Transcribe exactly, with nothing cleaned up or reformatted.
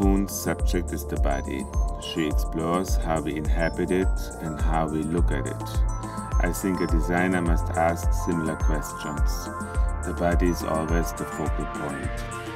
Kuhn's subject is the body. She explores how we inhabit it and how we look at it. I think a designer must ask similar questions. The body is always the focal point.